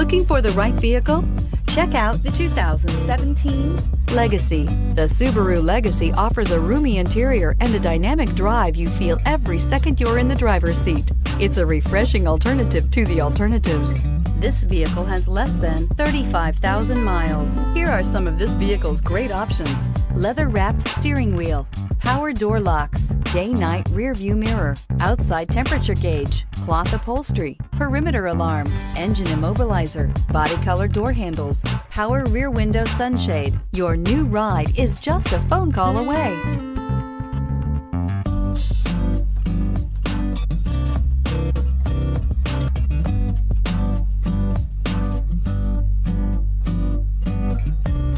Looking for the right vehicle? Check out the 2017 Legacy. The Subaru Legacy offers a roomy interior and a dynamic drive you feel every second you're in the driver's seat. It's a refreshing alternative to the alternatives. This vehicle has less than 35,000 miles. Here are some of this vehicle's great options: leather-wrapped steering wheel, power door locks, day-night rear-view mirror, outside temperature gauge, cloth upholstery, perimeter alarm, engine immobilizer, body color door handles, power rear window sunshade. Your new ride is just a phone call away.